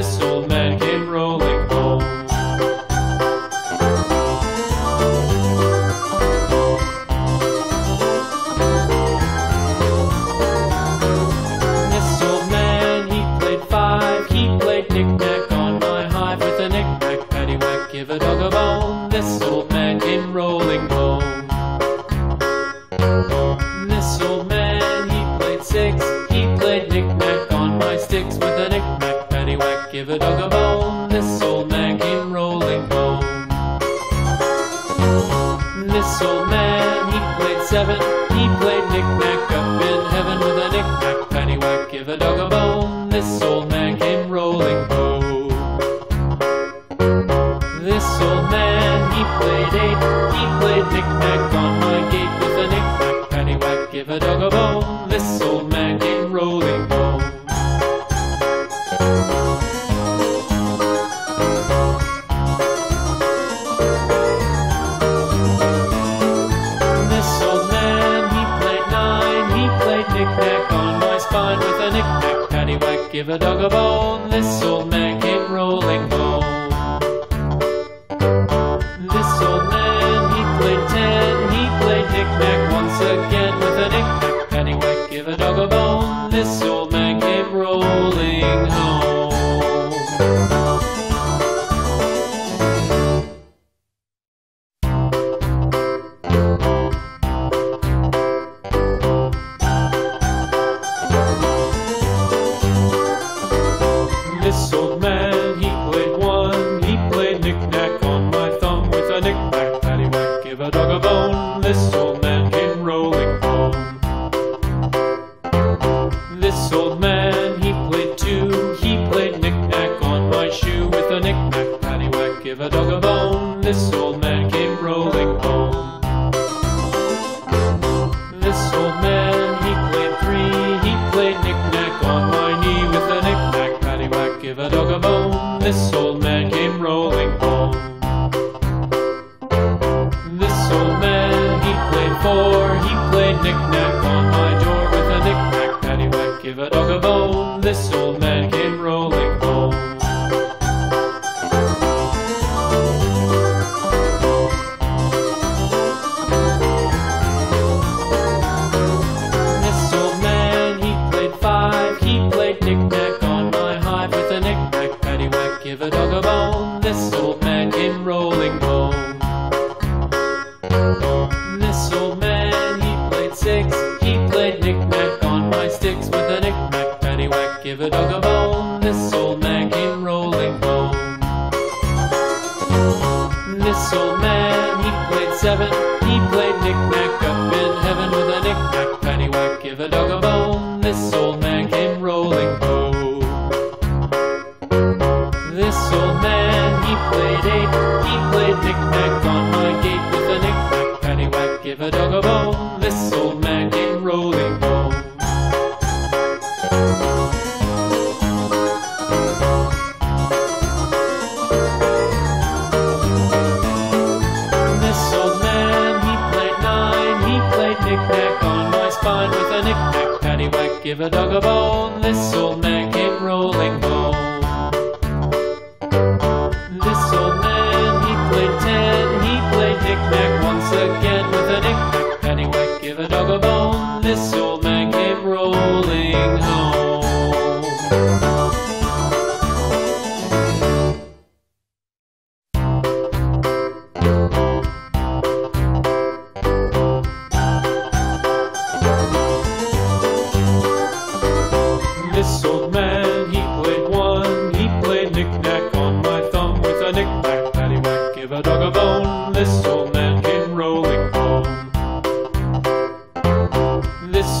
this old man came rolling home. This old man, he played five. He played knick-knack on my hive with a knick-knack, paddywhack, give a dog a bone. This old man came rolling home. This old man, he played six. He played knick-knack on my sticks with a knick-knack, paddywhack, give a dog a bone. This old man came rolling home. This old man, he played seven. He played knick-knack up in heaven with a knick-knack, paddywhack, give a dog a bone. This old man came rolling home. This old man, he played eight. He played knick-knack on my gate with a knick-knack, paddywhack, give a dog a bone. This old man came rolling home. This old man, he played nine. He played knick-knack on my spine with a knick-knack, paddywhack, give a dog a bone. This old man came rolling home. This old man, he played ten. He played knick-knack once again with a knick-knack, paddywhack, give a dog a bone. This old man came rolling home. This old man came rolling home. This old man, he played two. He played knick-knack on my shoe with a knick-knack, paddywhack, give a dog a bone. This old man came rolling home. This old man, he played three. He played knick-knack on my knee with a knick-knack, paddywhack, give a dog a bone. This old man came rolling home. This old man, he played four. He played knick-knack on my door with a knick-knack, paddywhack, give a dog a bone. This old man came rolling home. This old man, he played five. He played knick-knack on my hive with a knick-knack, paddywhack, give a dog a bone. This old man came rolling home. This old man, he played six. He played knick-knack on my sticks with a knick-knack, paddywhack, give a dog a bone. This old man came rolling home. This old man, he played seven. He played knick-knack up in heaven with a knick-knack, paddywhack, give a dog a bone. This old man came rolling home. This old man, he played eight. He played knick-knack on my gate with a knick-knack, paddywhack, give a dog a bone. This old man came rolling home. This old man, he played nine. He played knick-knack on my spine with a knick-knack, paddywhack, give a dog a bone. This old man came rolling home. This old man, he played ten. He played knick-knack once again with a knick-knack, paddywhack, give a dog a bone. This old man came rolling home. This old man came rolling home. This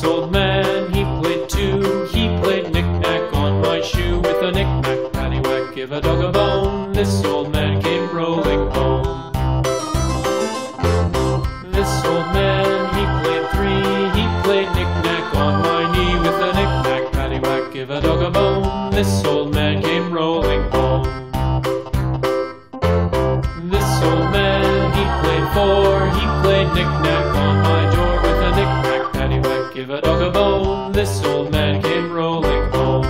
old man, he played two. He played knick-knack on my shoe with a knick-knack, paddywhack, give a dog a bone. This old man came rolling home. This old man, he played three. He played knick-knack on my knee with a knick-knack, paddywhack, give a dog a bone. This old man came rolling home. This old man, he played four. He played knick-knack on my door with a knick-knack, paddywhack, give a dog a bone. This old man came rolling home.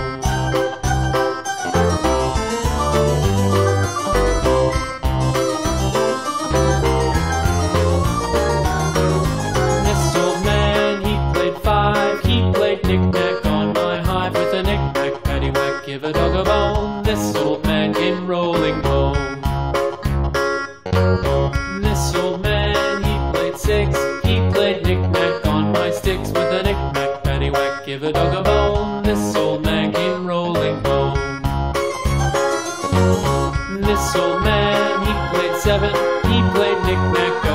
He played knick-knack on my sticks with a knick-knack paddywhack. Give a dog a bone, this old man came rolling home. This old man, he played seven. He played knick-knack.